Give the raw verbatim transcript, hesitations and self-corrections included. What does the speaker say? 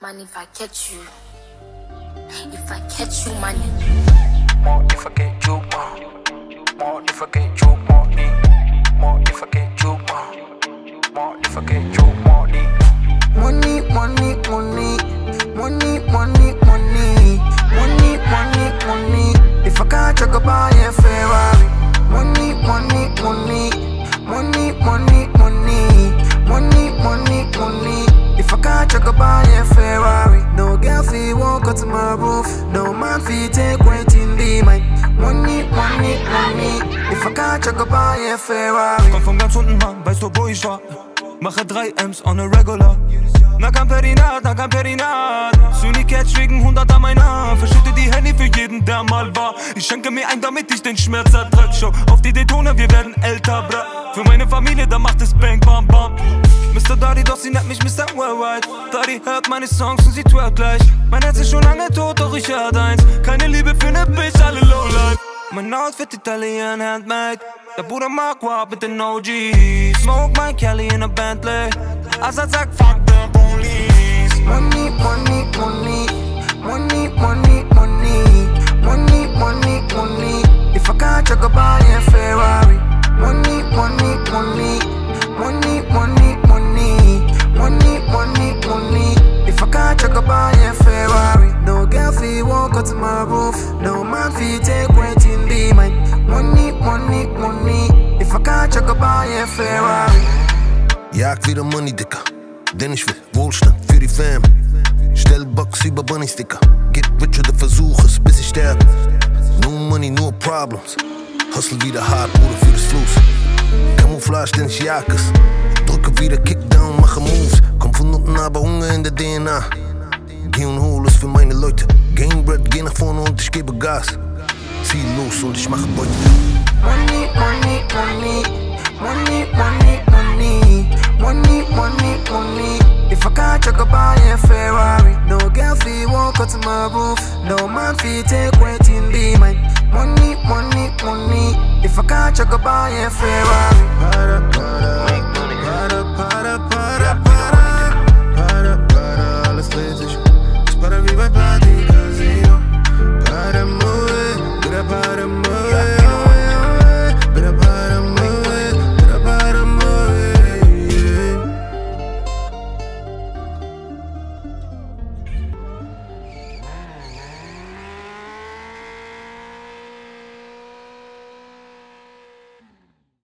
Man, if I catch you, if I catch you, man. More if I get you, more. More if I get you, more. More if I get you, more. More if I get you, more. Money, money, money, money, money, money, money, money, money. If I catch you, go buy a Ferrari. Money, money, money, money, money, money, money, money, money. If I catch you, go buy a Ferrari. No girl fi walk out my roof, no man fi take waiting be mine. Money, money, money. If I catch you, go buy a Ferrari. Komm von ganz unten, Mann, weißt du, wo ich war? Mache drei M's on a regular. Na kein Perinat, na kein Perinat. Sunny Catch wegen hundert an mein Haar. Verschütte die Handy für jeden, der mal war. Ich schenke mir ein, damit ich den Schmerz ertrag. Schau auf die Daytona, wir werden älter, bruh. Für meine Familie, da macht es Bang, Bam, Bam. Mister Daddy, doch sie nennt mich Mister Worldwide. Daddy hört meine Songs und sie twerk gleich. Mein Herz ist schon lange tot, doch ich hört eins. Keine Liebe für ne Bitch, alle lowlife. Mein Outfit Italian handmade. Der Bruder mag Wap mit den O Gs. Smoke mein Kelly in a Bentley. AZAD sagt fuck the police. Money, money, money, money, money, money, money, money, money. If I catch you, go buy a Ferrari. Money, money, money, money, money, money, money, money, money. If I catch you, go buy a Ferrari. No girl fi walk out my roof, no man fi take waiting be mine. Money, money, money. If I catch you, go buy a Ferrari. Ja, ich will den Money, Dicker, denn ich will Wohlstand für die Fam. Stell Box über Bunnies, Dicker. Get rich oder versuch es, bis ich sterbe. No Money, no Problems. Hustle wieder hart, Bruder, für das Los. Camouflage, denn ich jag es. Drücke wieder Kickdown, mache Moves. Komm von unten, aber Hunger in der D N A. Geh und hol es für meine Leute. Gamebred, geh nach vorne und ich gebe Gas. Zieh los und ich mache Beute. Money, Money, Money, Money, Money, Money, Money, Money, Money. If I catch you, go buy a Ferrari. No girl fi walk out my roof, no man fi take waiting be mine. Money, money, money. If I catch you, go buy a Ferrari.